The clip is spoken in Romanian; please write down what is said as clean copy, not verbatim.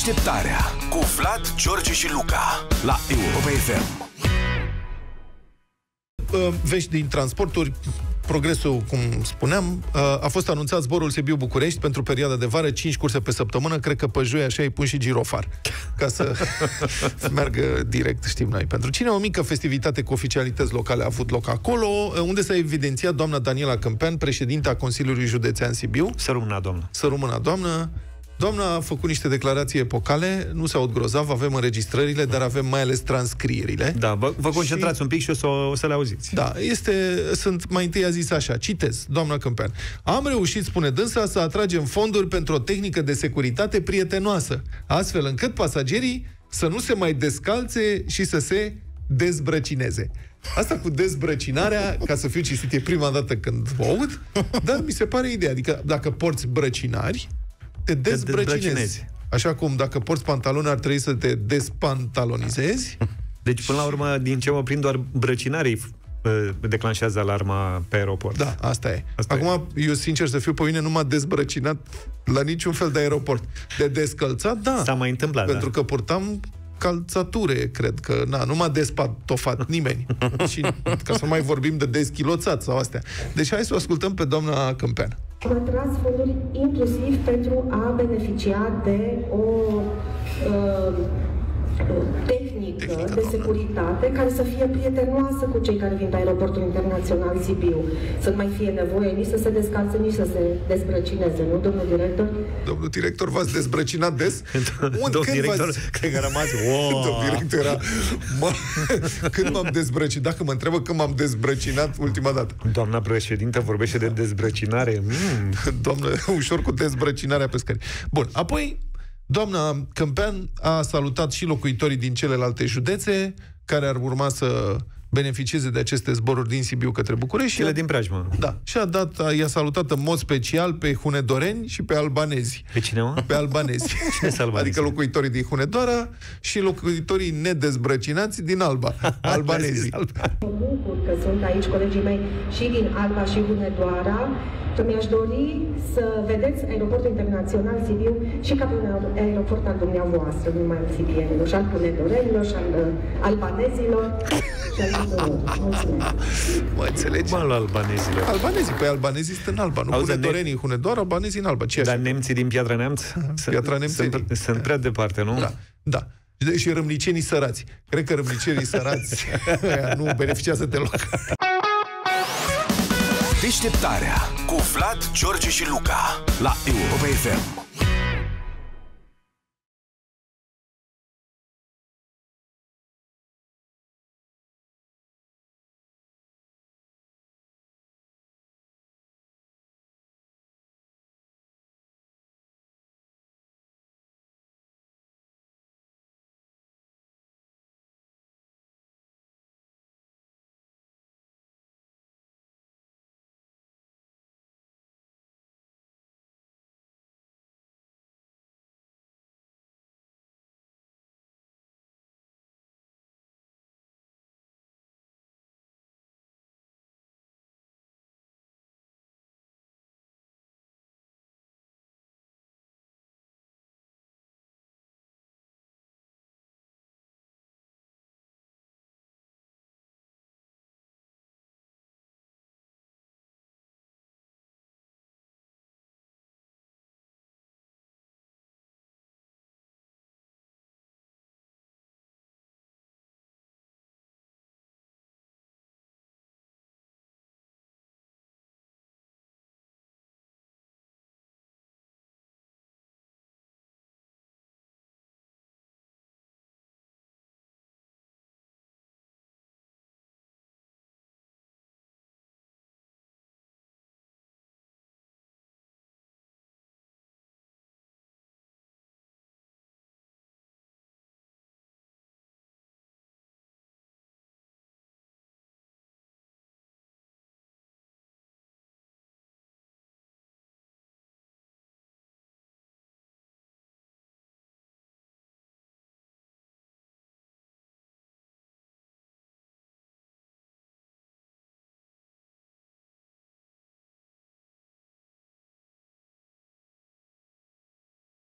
Deșteptarea cu Vlad, George și Luca la Europa FM. Vești din transporturi. Progresul, cum spuneam, a fost anunțat zborul Sibiu-București pentru perioada de vară, 5 curse pe săptămână. Cred că pe joi așa îi pun și girofar, ca să meargă direct, știm noi pentru cine. O mică festivitate cu oficialități locale a avut loc acolo, unde s-a evidențiat doamna Daniela Cîmpean, președinta Consiliului Județean Sibiu. Să rămână, doamnă. Să rămână, doamnă. Doamna a făcut niște declarații epocale, nu se aud grozav, avem înregistrările, dar avem mai ales transcrierile. Da, vă concentrați și un pic și o să le auziți. Da, sunt mai întâi a zis așa, citez, doamna Cîmpean. Am reușit, spune dânsa, să atragem fonduri pentru o tehnică de securitate prietenoasă, astfel încât pasagerii să nu se mai descalțe și să se dezbrăcineze. Asta cu dezbrăcinarea, ca să fiu cinstit, e prima dată când o aud, dar mi se pare ideea. Adică dacă porți brăcinari, te dezbrăcinezi. Așa cum dacă porți pantaloni ar trebui să te despantalonizezi. Deci, până la urmă, din ce mă prind, doar brăcinarii declanșează alarma pe aeroport. Da, asta e. Acum, eu sincer să fiu, pe mine nu m-a dezbrăcinat la niciun fel de aeroport. De descălțat, da. S-a mai întâmplat, pentru că purtam calțature, cred că, na, nu m-a despatofat nimeni. Și ca să mai vorbim de deschiloțat sau astea. Deci hai să o ascultăm pe doamna Cîmpean. Vă atrați fonduri inclusiv pentru a beneficia de o tehnică de securitate care să fie prietenoasă cu cei care vin pe aeroportul internațional Sibiu. Să nu mai fie nevoie nici să se descalțe, nici să se dezbrăcineze, nu, domnul director? Domnul director, v-ați dezbrăcinat des? Domnul director, cred că a rămas... Domnul director era... Când m-am dezbrăcinat? Dacă mă întrebă când m-am dezbrăcinat ultima dată. Doamna președintă vorbește de dezbrăcinare. Doamnă, ușor cu dezbrăcinarea pe scări. Bun, apoi... Doamna Cîmpean a salutat și locuitorii din celelalte județe care ar urma să beneficieze de aceste zboruri din Sibiu către București. Cele din preajmă. Da. Și i-a salutat în mod special pe hunedoreni și pe albanezi. Pe cine, mă? Pe albanezi. Adică locuitorii din Hunedoara și locuitorii nedezbrăcinați din Alba. Albanezii. Mă bucur că sunt aici colegii mei și din Alba și Hunedoara. Mi-aș dori să vedeți aeroportul internațional Sibiu și ca un aeroport al dumneavoastră, nu mai al sibienilor, și al hunedorenilor, și al albanezilor, și al mulțumesc. Mă înțelegi? Mă la albanezilor. Albanezii, păi albanezii sunt în Alba, nu hunedorenii în Hunedoara, albanezii în Alba. Dar nemții din Piatra Nemț? Piatra Nemț sunt prea departe, nu? Da, da. Și râmnicenii sărați. Cred că râmnicenii sărați nu beneficiază deloc. Deșteptarea cu Vlad, George și Luca la Europa FM.